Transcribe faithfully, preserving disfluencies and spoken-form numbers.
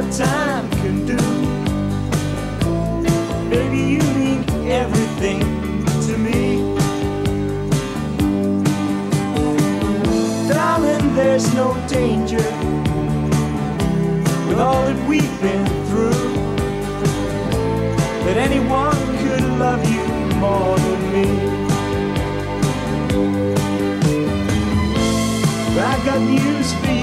what time can do. Baby, you mean everything to me. Darling, there's no danger with all that we've been through that anyone could love you more than me. But I got news for you.